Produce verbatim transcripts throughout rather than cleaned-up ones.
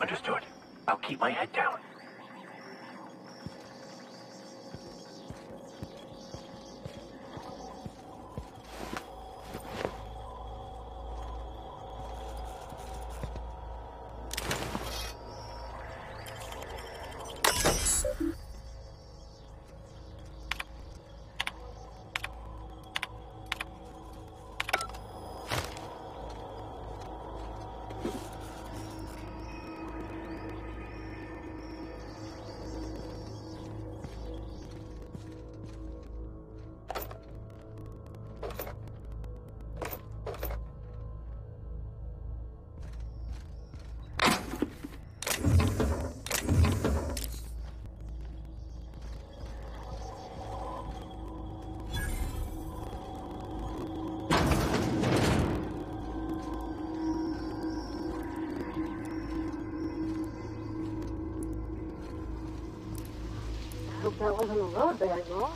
Understood. I'll keep my head down. That wasn't a road there at all.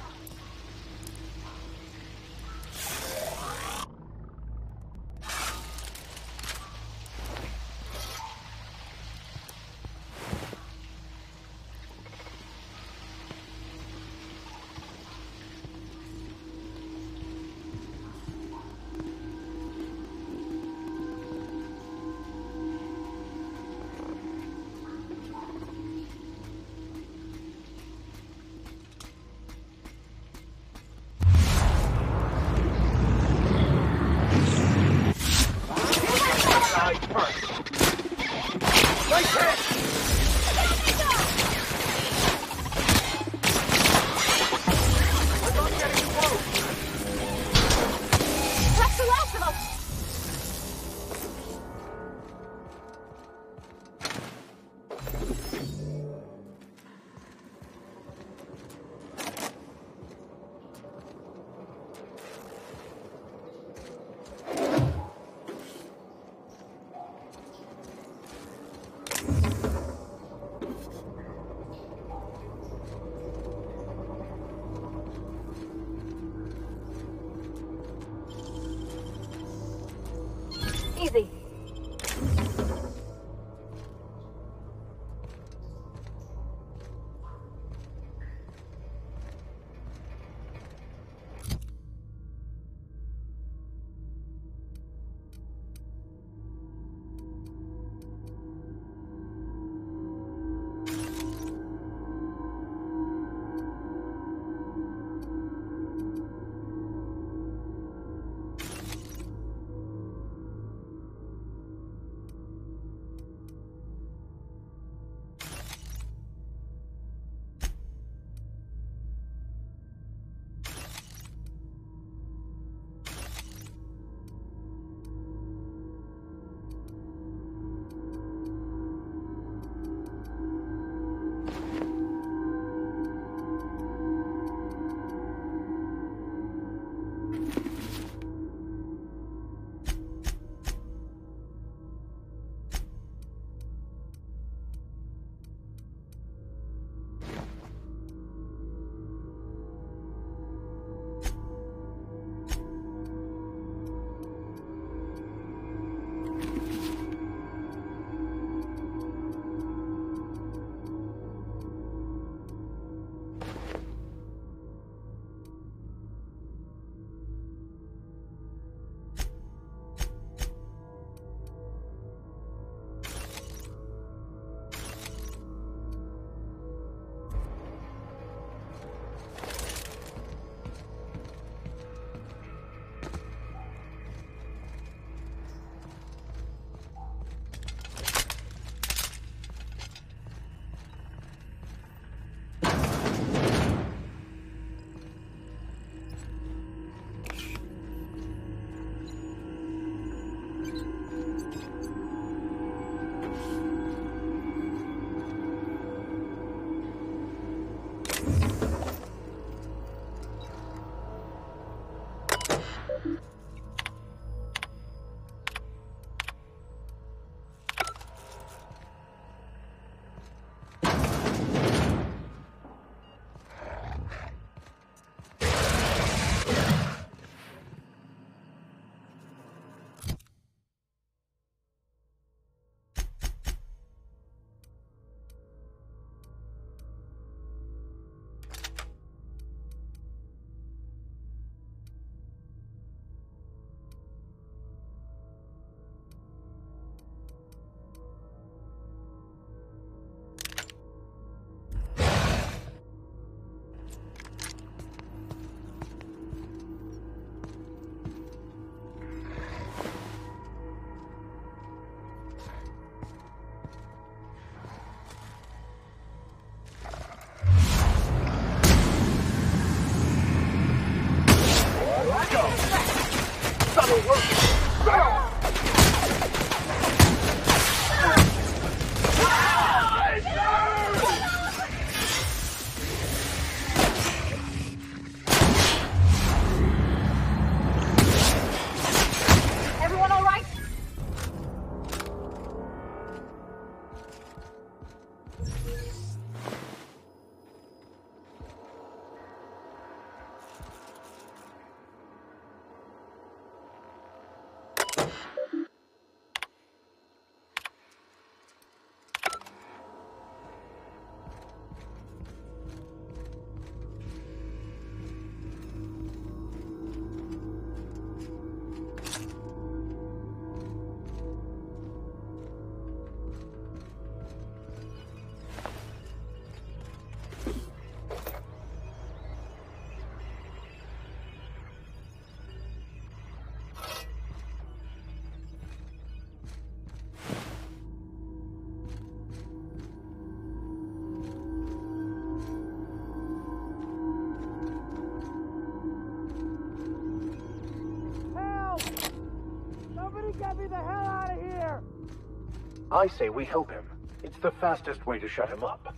I say we help him. It's the fastest way to shut him up.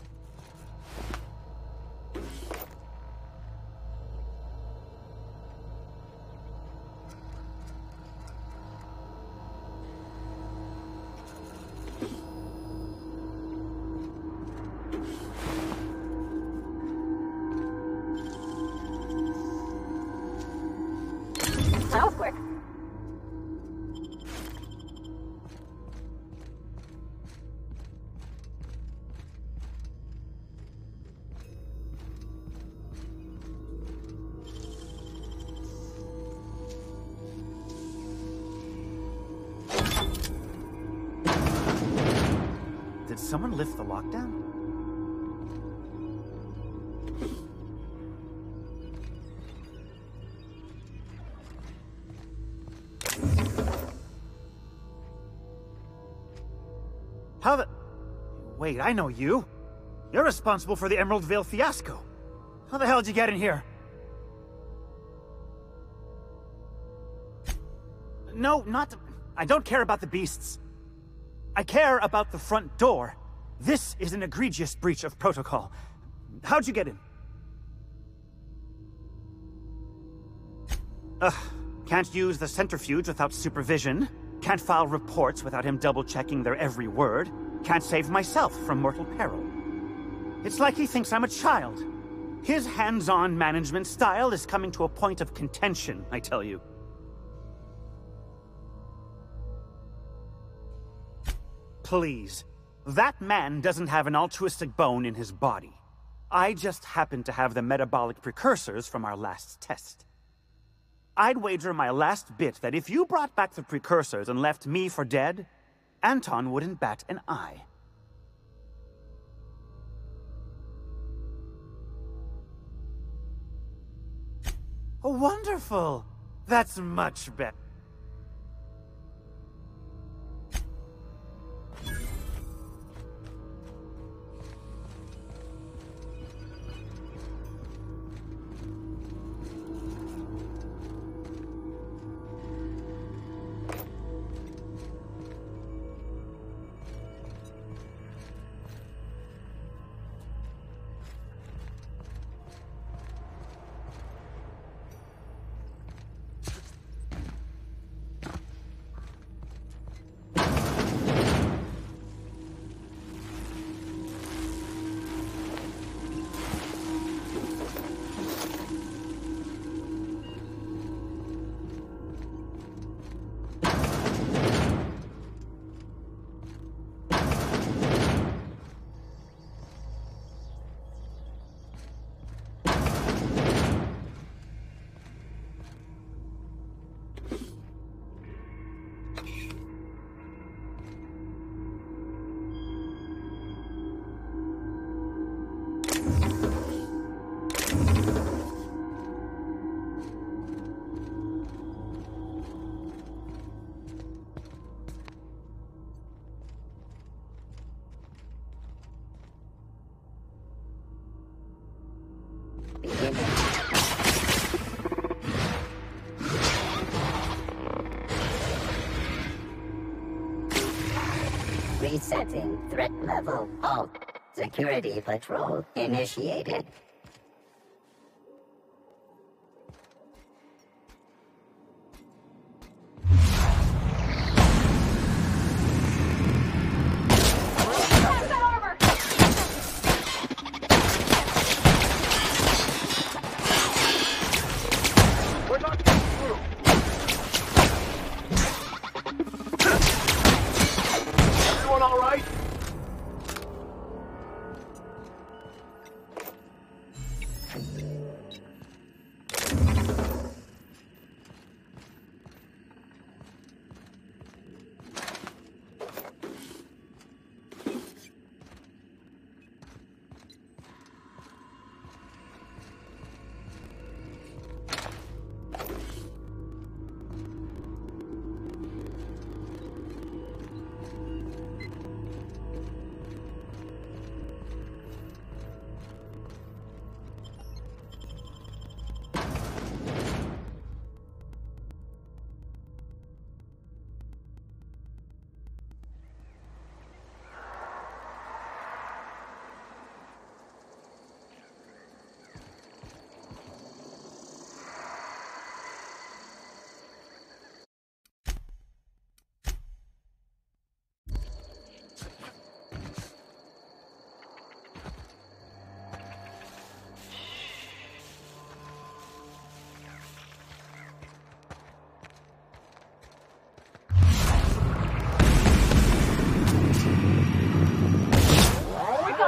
Someone lift the lockdown? How the... Wait, I know you. You're responsible for the Emerald Vale fiasco. How the hell did you get in here? No, not... I don't care about the beasts. I care about the front door. This is an egregious breach of protocol. How'd you get in? Ugh. Can't use the centrifuge without supervision. Can't file reports without him double-checking their every word. Can't save myself from mortal peril. It's like he thinks I'm a child. His hands-on management style is coming to a point of contention, I tell you. Please. That man doesn't have an altruistic bone in his body. I just happen to have the metabolic precursors from our last test. I'd wager my last bit that if you brought back the precursors and left me for dead, Anton wouldn't bat an eye. Oh, wonderful! That's much better. Resetting threat level. Halt. Security patrol initiated.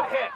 Good hit.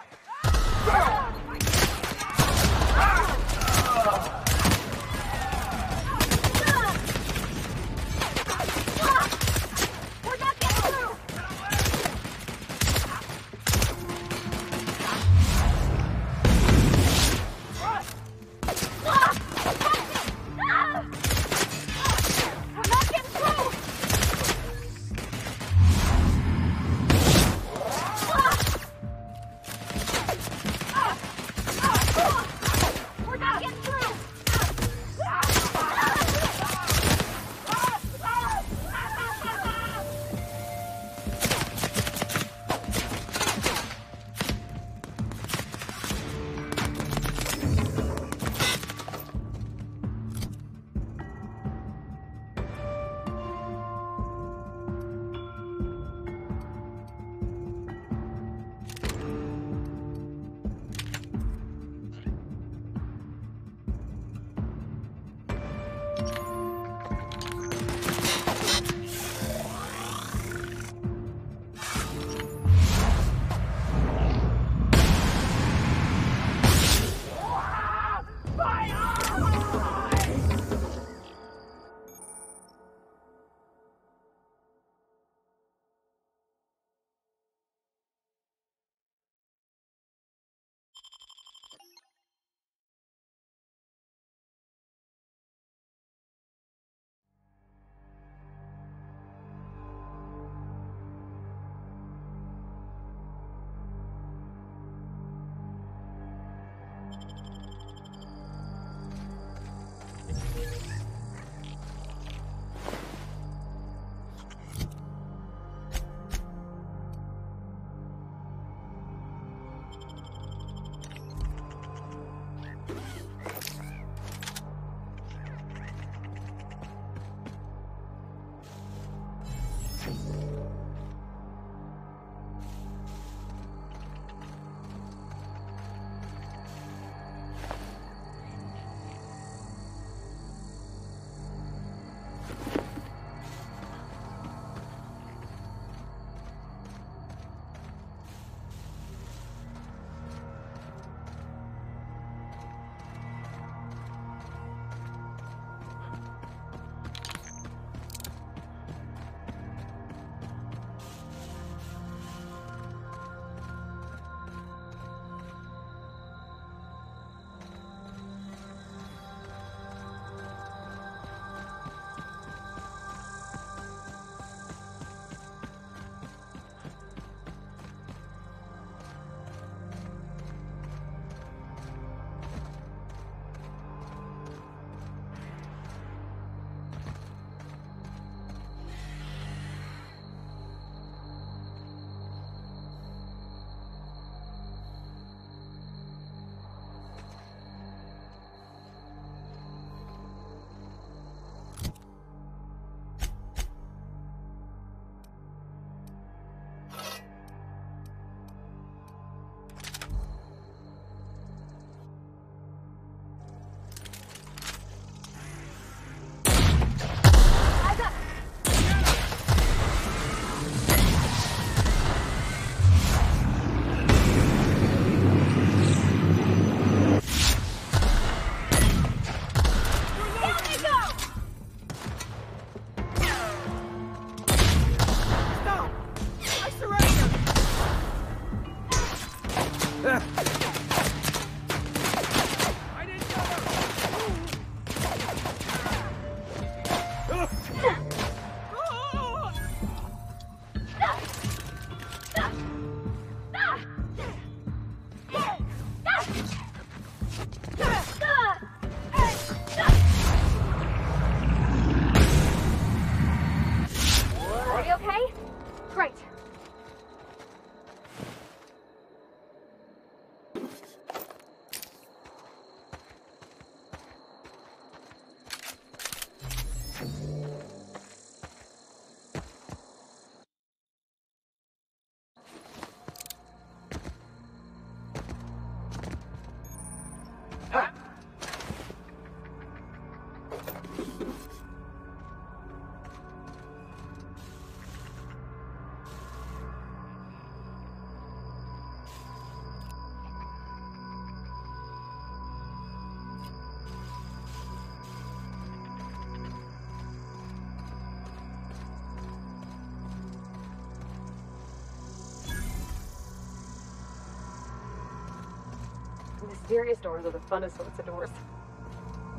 mysterious doors are the funnest sorts of doors.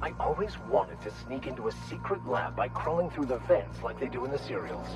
I always wanted to sneak into a secret lab by crawling through the vents like they do in the serials.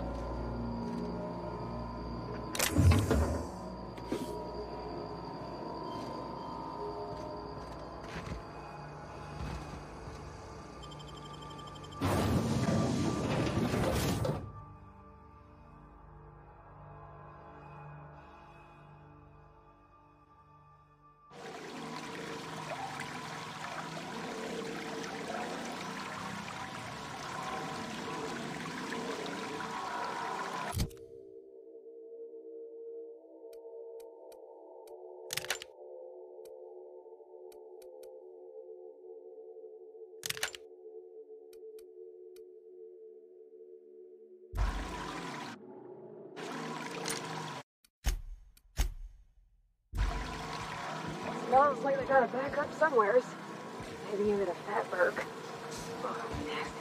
Smells like they gotta back up somewheres. Maybe even a fat burg. Oh, nasty.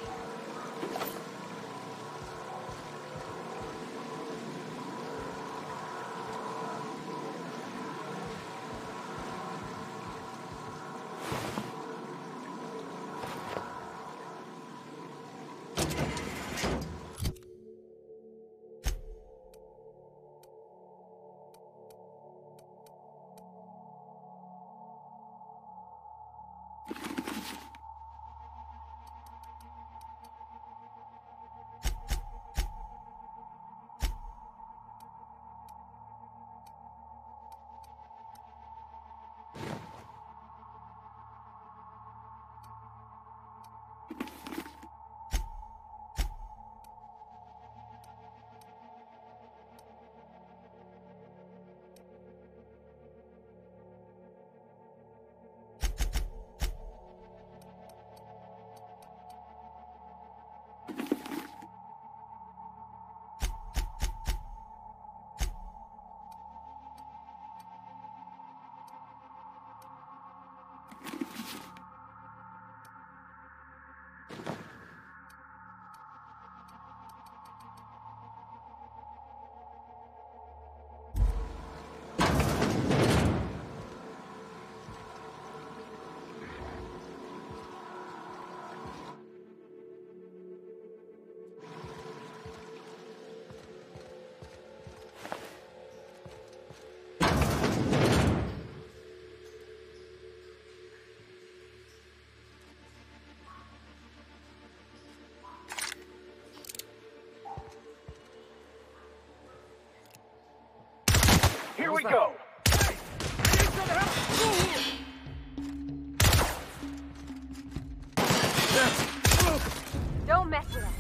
Here we go! Hey! I need some help! Don't mess with us.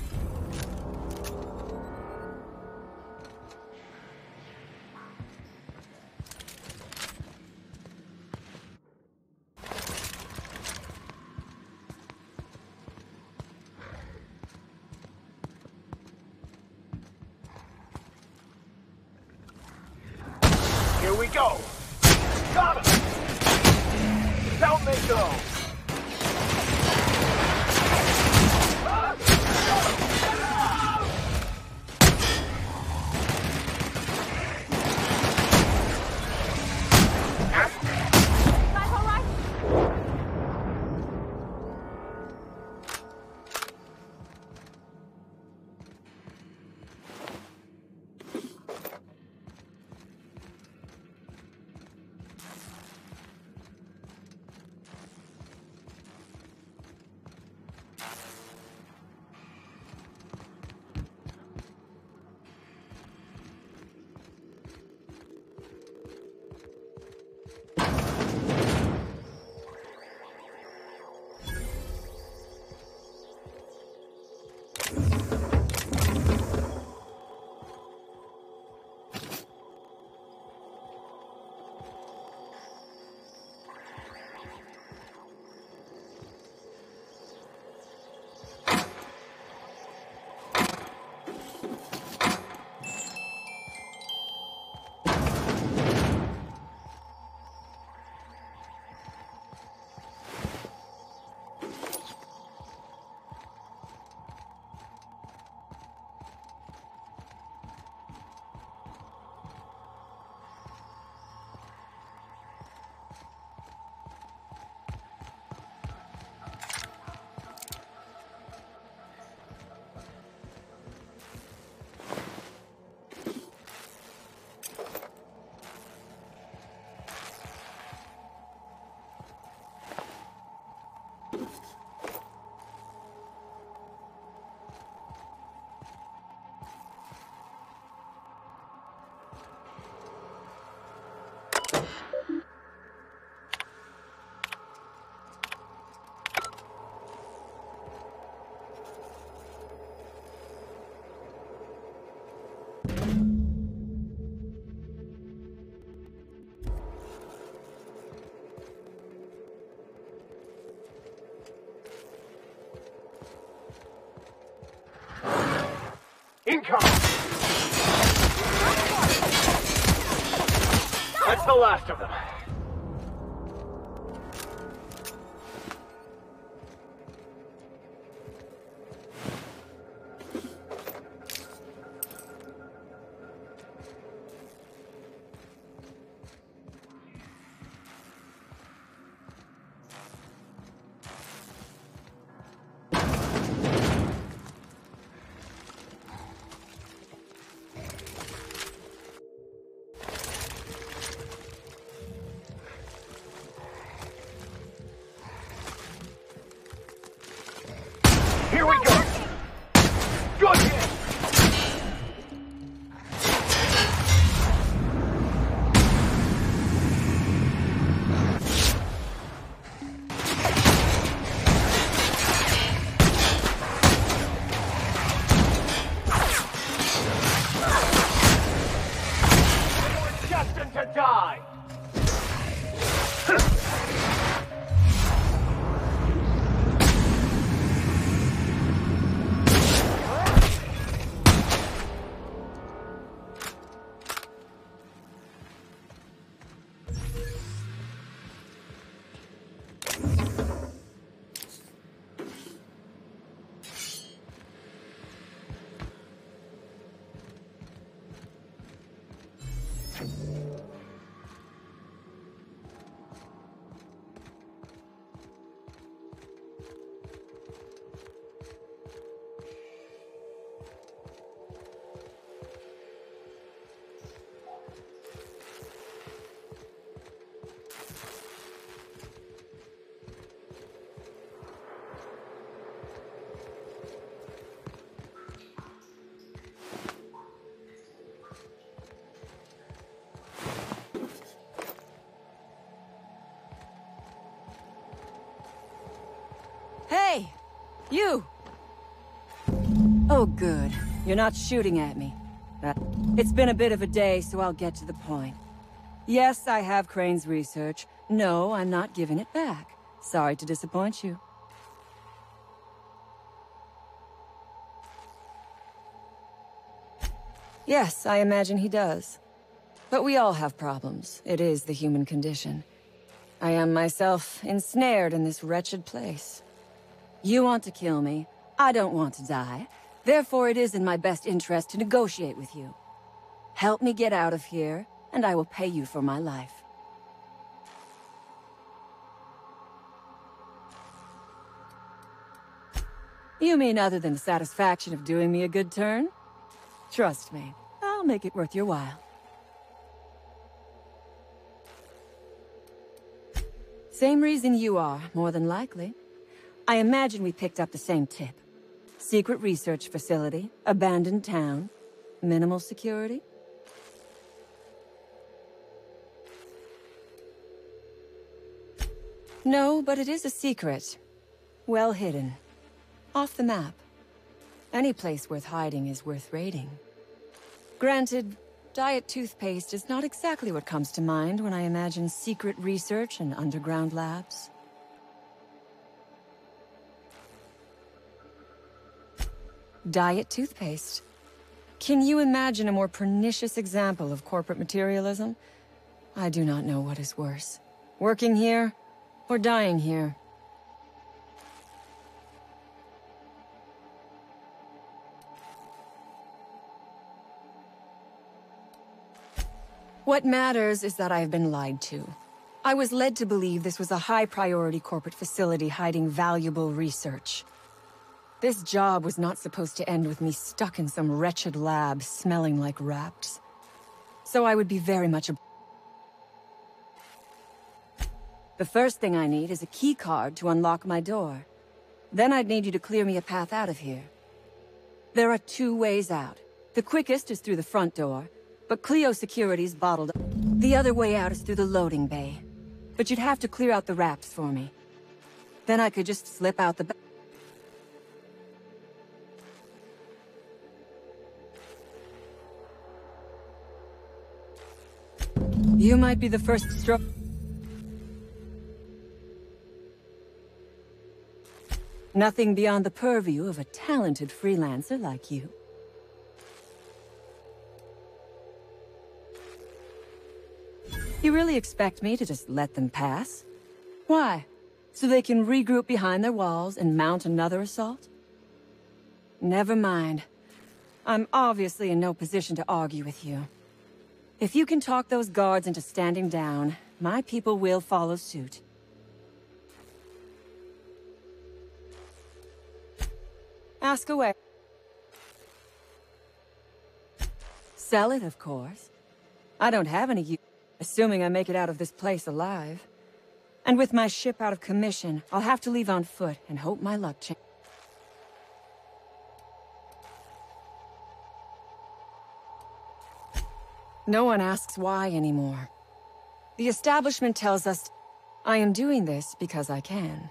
Here we go! Got him! Down they go! Ah! Incoming! That's the last of them. You! Oh, good. You're not shooting at me. Uh, it's been a bit of a day, so I'll get to the point. Yes, I have Crane's research. No, I'm not giving it back. Sorry to disappoint you. Yes, I imagine he does. But we all have problems. It is the human condition. I am myself ensnared in this wretched place. You want to kill me. I don't want to die. Therefore, it is in my best interest to negotiate with you. Help me get out of here, and I will pay you for my life. You mean other than the satisfaction of doing me a good turn? Trust me, I'll make it worth your while. Same reason you are, more than likely. I imagine we picked up the same tip. Secret research facility, abandoned town, minimal security. No, but it is a secret. Well hidden. Off the map. Any place worth hiding is worth raiding. Granted, diet toothpaste is not exactly what comes to mind when I imagine secret research and underground labs. Diet toothpaste. Can you imagine a more pernicious example of corporate materialism? I do not know what is worse. Working here, or dying here. What matters is that I have been lied to. I was led to believe this was a high-priority corporate facility hiding valuable research. This job was not supposed to end with me stuck in some wretched lab, smelling like rats. So I would be very much a... The first thing I need is a key card to unlock my door. Then I'd need you to clear me a path out of here. There are two ways out. The quickest is through the front door, but Clio Security's bottled up. The other way out is through the loading bay. But you'd have to clear out the wraps for me. Then I could just slip out the back. You might be the first stroke. Nothing beyond the purview of a talented freelancer like you. You really expect me to just let them pass? Why? So they can regroup behind their walls and mount another assault? Never mind. I'm obviously in no position to argue with you. If you can talk those guards into standing down, my people will follow suit. Ask away. Sell it, of course. I don't have any use, assuming I make it out of this place alive. And with my ship out of commission, I'll have to leave on foot and hope my luck changes. No one asks why anymore. The establishment tells us I am doing this because I can.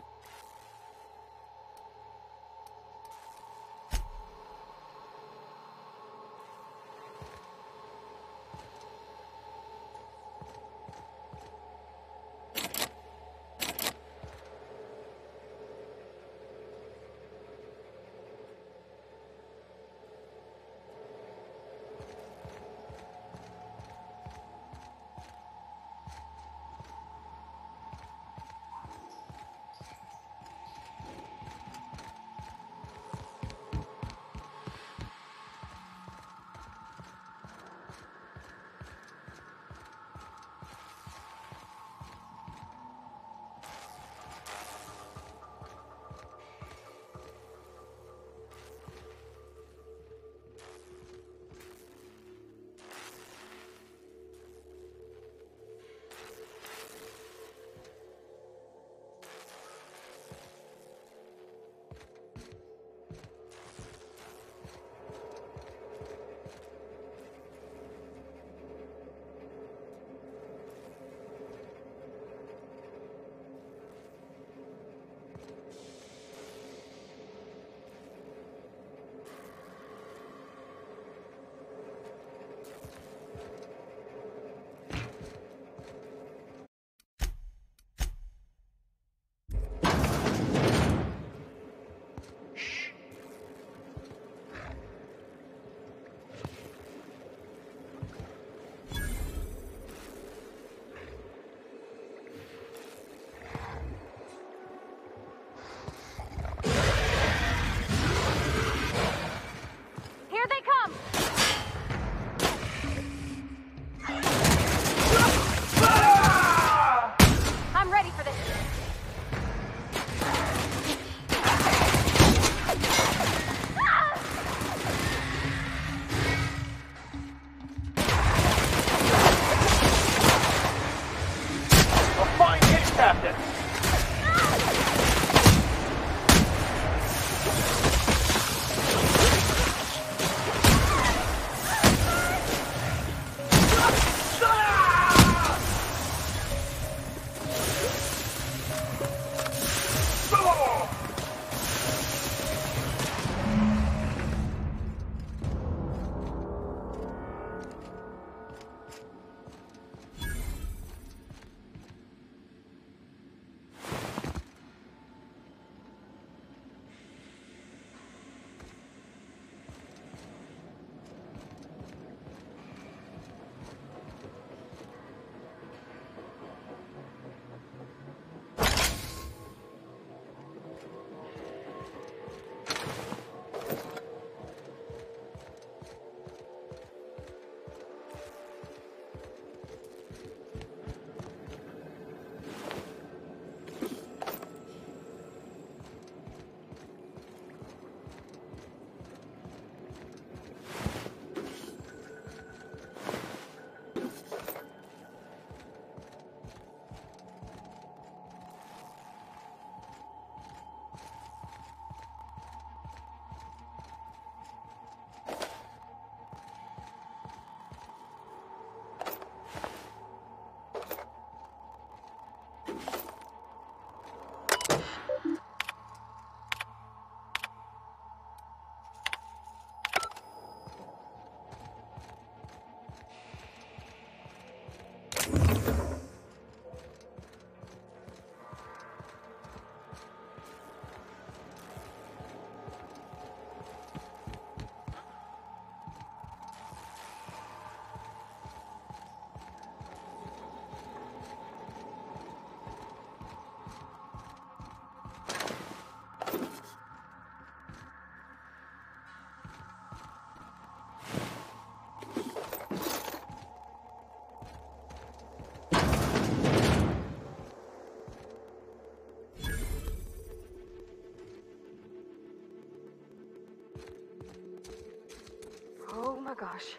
gosh.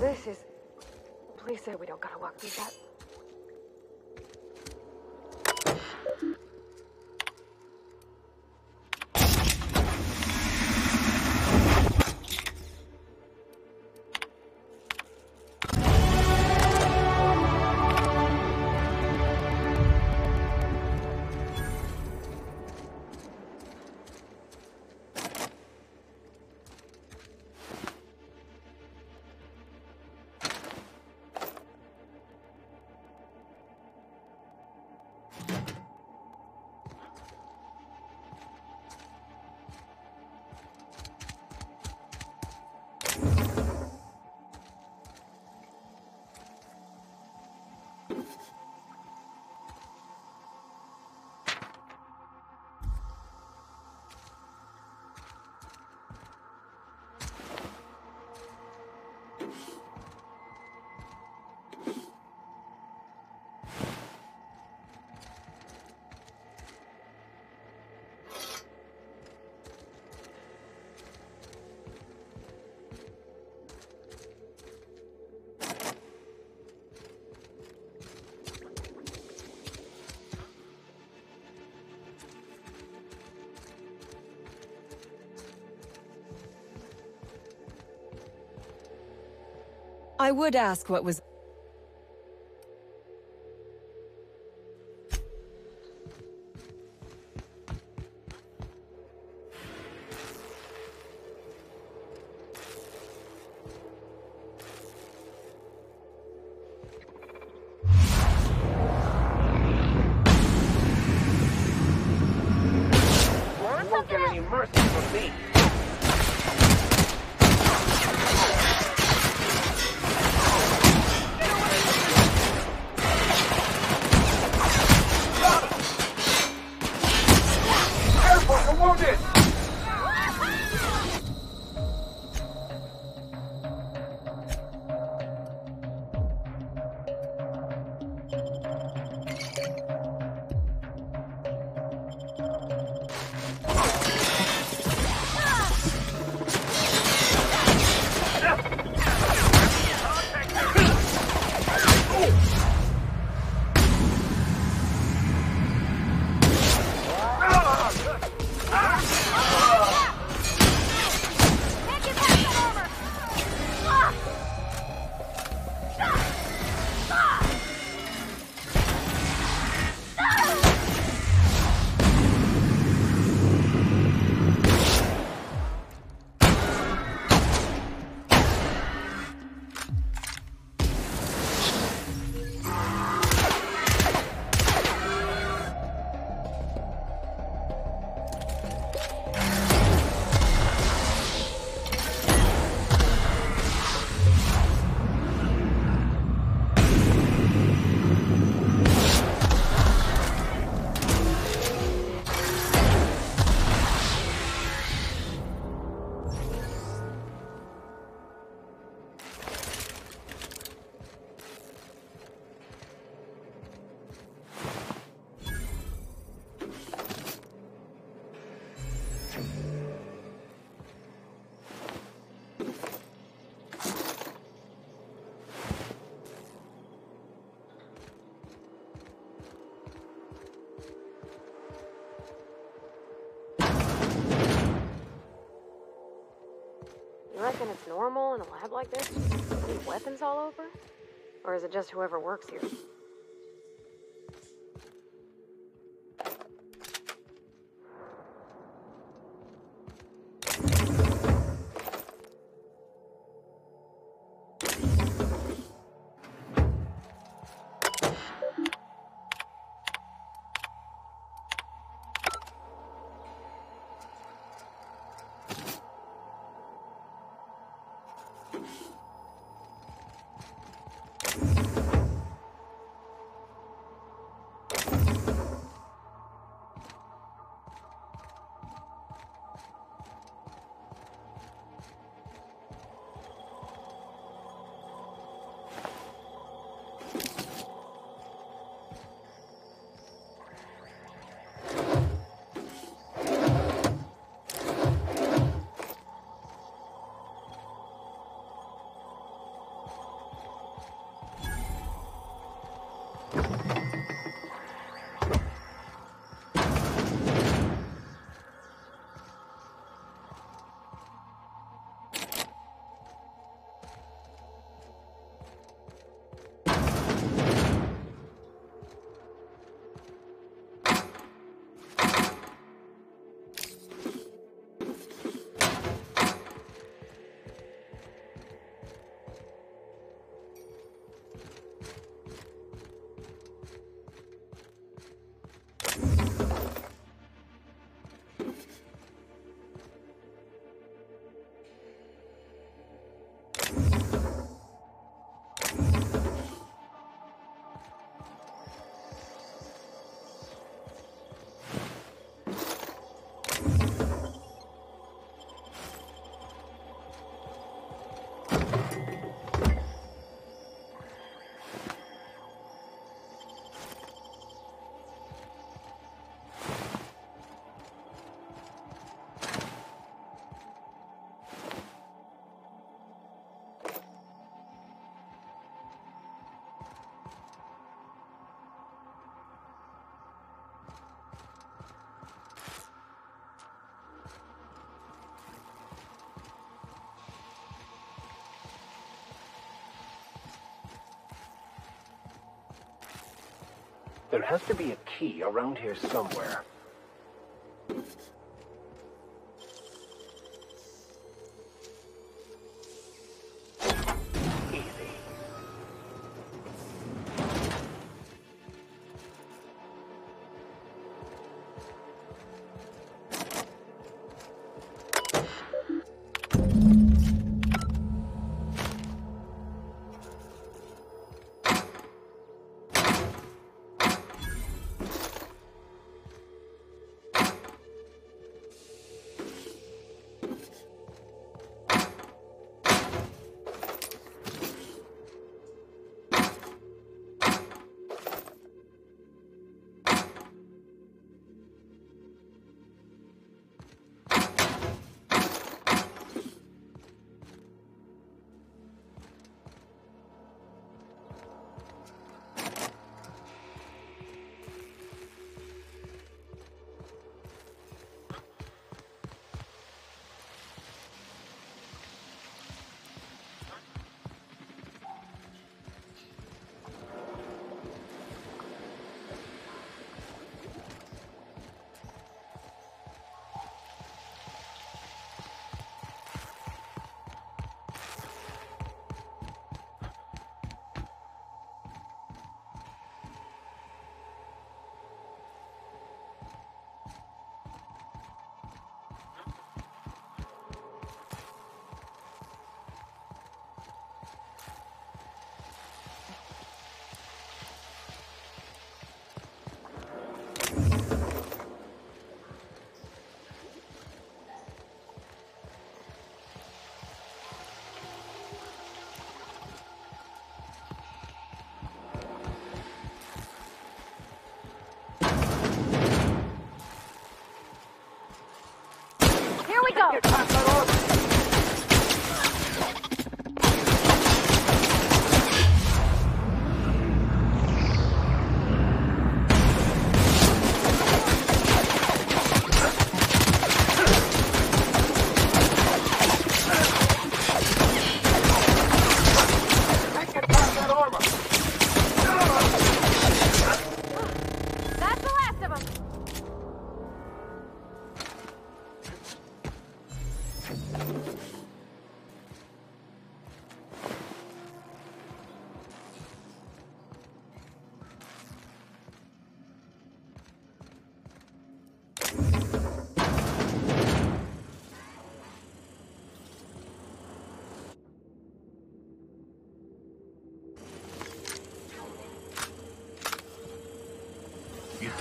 This is... Please say we don't gotta walk through that. I would ask what was... You reckon it's normal in a lab like this? Any weapons all over? Or is it just whoever works here? There has to be a key around here somewhere.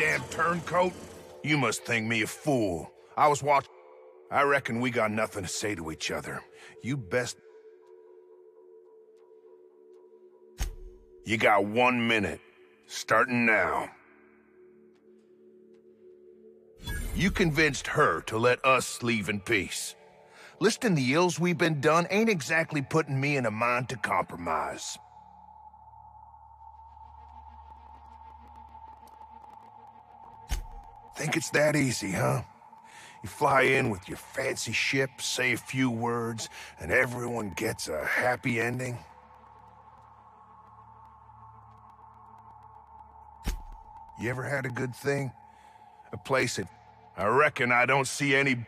Damn turncoat. You must think me a fool. I was watching. I reckon we got nothing to say to each other. You best... You got one minute. Starting now. You convinced her to let us leave in peace. Listing the ills we've been done ain't exactly putting me in a mind to compromise. Think it's that easy, huh? You fly in with your fancy ship, say a few words, and everyone gets a happy ending? You ever had a good thing? A place that... I reckon I don't see any...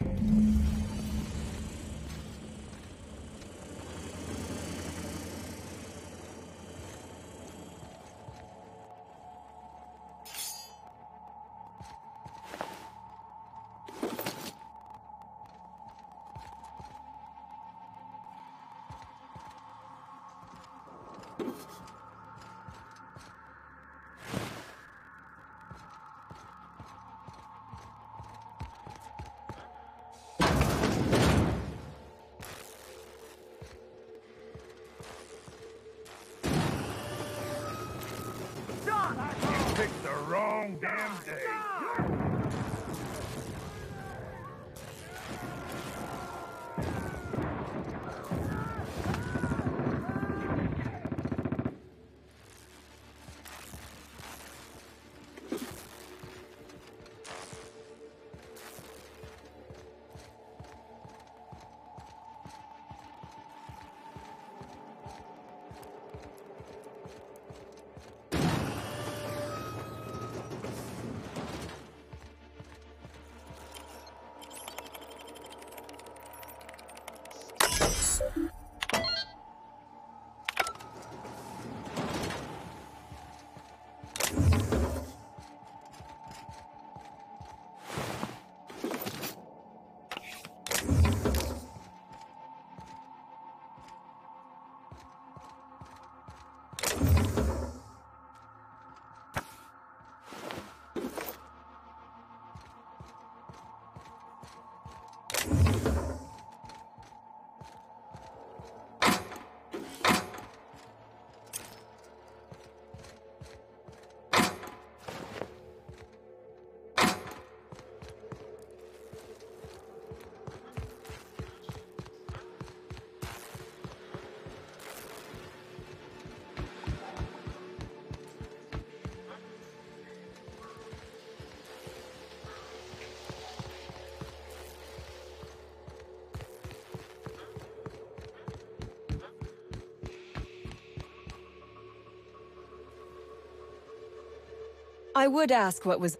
I would ask what was...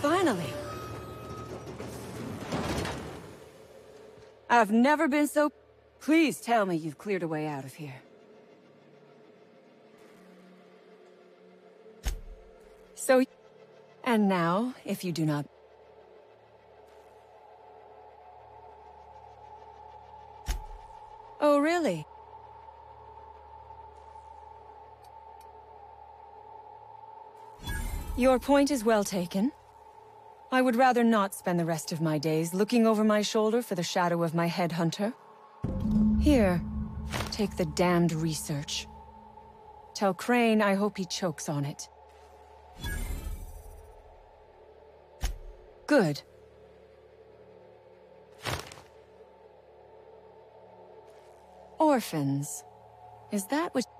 Finally! I've never been so... Please tell me you've cleared a way out of here. So... And now, if you do not... Oh, really? Your point is well taken. I would rather not spend the rest of my days looking over my shoulder for the shadow of my headhunter. Here, take the damned research. Tell Crane I hope he chokes on it. Good. Orphans. Is that what...